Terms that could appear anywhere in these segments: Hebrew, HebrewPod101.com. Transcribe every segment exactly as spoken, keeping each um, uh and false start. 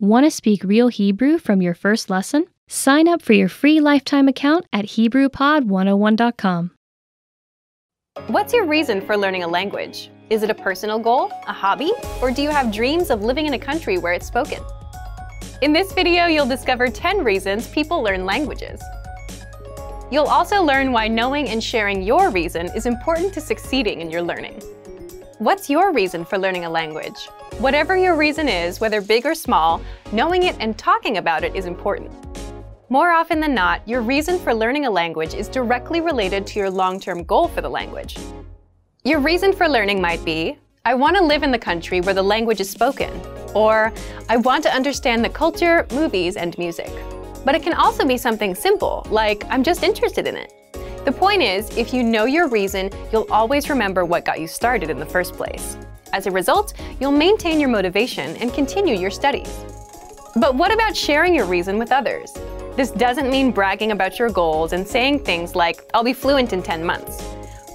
Want to speak real Hebrew from your first lesson? Sign up for your free lifetime account at Hebrew Pod one oh one dot com. What's your reason for learning a language? Is it a personal goal, a hobby, or do you have dreams of living in a country where it's spoken? In this video, you'll discover ten reasons people learn languages. You'll also learn why knowing and sharing your reason is important to succeeding in your learning. What's your reason for learning a language? Whatever your reason is, whether big or small, knowing it and talking about it is important. More often than not, your reason for learning a language is directly related to your long-term goal for the language. Your reason for learning might be, I want to live in the country where the language is spoken, or I want to understand the culture, movies, and music. But it can also be something simple, like I'm just interested in it. The point is, if you know your reason, you'll always remember what got you started in the first place. As a result, you'll maintain your motivation and continue your studies. But what about sharing your reason with others? This doesn't mean bragging about your goals and saying things like, I'll be fluent in ten months.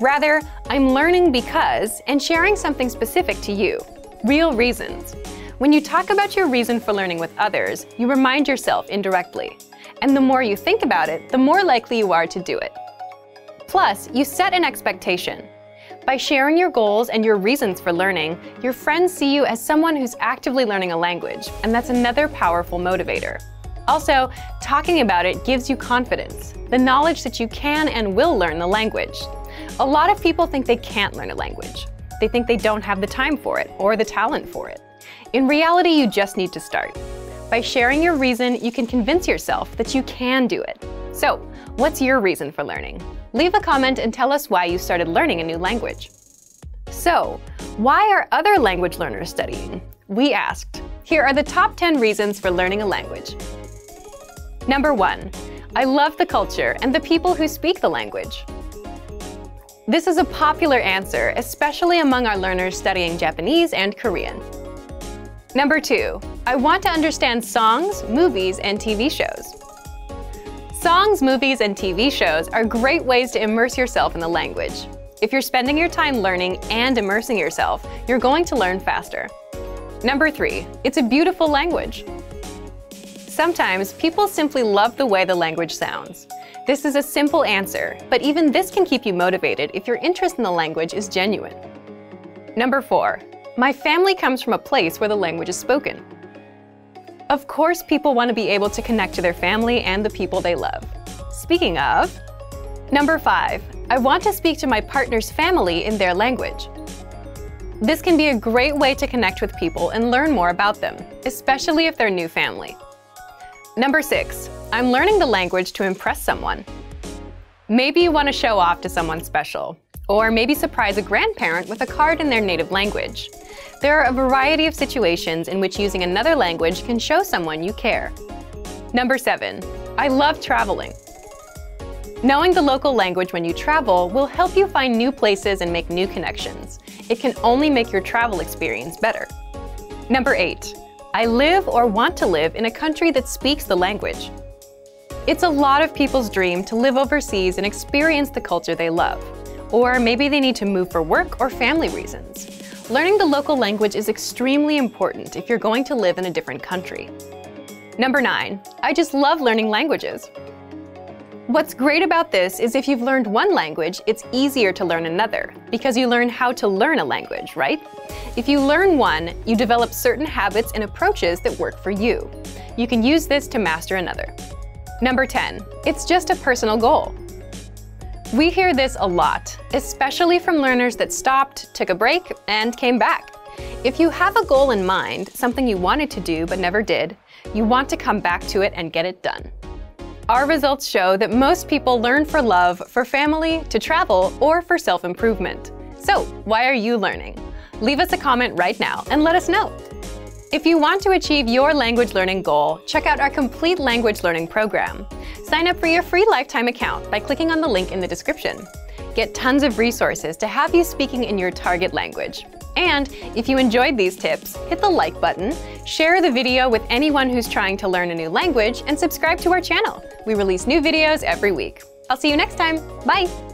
Rather, I'm learning because, and sharing something specific to you, real reasons. When you talk about your reason for learning with others, you remind yourself indirectly. And the more you think about it, the more likely you are to do it. Plus, you set an expectation. By sharing your goals and your reasons for learning, your friends see you as someone who's actively learning a language, and that's another powerful motivator. Also, talking about it gives you confidence, the knowledge that you can and will learn the language. A lot of people think they can't learn a language. They think they don't have the time for it or the talent for it. In reality, you just need to start. By sharing your reason, you can convince yourself that you can do it. So, what's your reason for learning? Leave a comment and tell us why you started learning a new language. So, why are other language learners studying? We asked. Here are the top ten reasons for learning a language. Number one, I love the culture and the people who speak the language. This is a popular answer, especially among our learners studying Japanese and Korean. Number two, I want to understand songs, movies, and T V shows. Songs, movies, and T V shows are great ways to immerse yourself in the language. If you're spending your time learning and immersing yourself, you're going to learn faster. Number three, it's a beautiful language. Sometimes people simply love the way the language sounds. This is a simple answer, but even this can keep you motivated if your interest in the language is genuine. Number four, my family comes from a place where the language is spoken. Of course, people want to be able to connect to their family and the people they love. Speaking of, number five, I want to speak to my partner's family in their language. This can be a great way to connect with people and learn more about them, especially if they're new family. Number six, I'm learning the language to impress someone. Maybe you want to show off to someone special, or maybe surprise a grandparent with a card in their native language. There are a variety of situations in which using another language can show someone you care. Number seven, I love traveling. Knowing the local language when you travel will help you find new places and make new connections. It can only make your travel experience better. Number eight, I live or want to live in a country that speaks the language. It's a lot of people's dream to live overseas and experience the culture they love. Or maybe they need to move for work or family reasons. Learning the local language is extremely important if you're going to live in a different country. Number nine, I just love learning languages. What's great about this is if you've learned one language, it's easier to learn another because you learn how to learn a language, right? If you learn one, you develop certain habits and approaches that work for you. You can use this to master another. Number ten, it's just a personal goal. We hear this a lot, especially from learners that stopped, took a break, and came back. If you have a goal in mind, something you wanted to do but never did, you want to come back to it and get it done. Our results show that most people learn for love, for family, to travel, or for self-improvement. So, why are you learning? Leave us a comment right now and let us know. If you want to achieve your language learning goal, check out our complete language learning program. Sign up for your free lifetime account by clicking on the link in the description. Get tons of resources to have you speaking in your target language. And if you enjoyed these tips, hit the like button, share the video with anyone who's trying to learn a new language, and subscribe to our channel. We release new videos every week. I'll see you next time. Bye!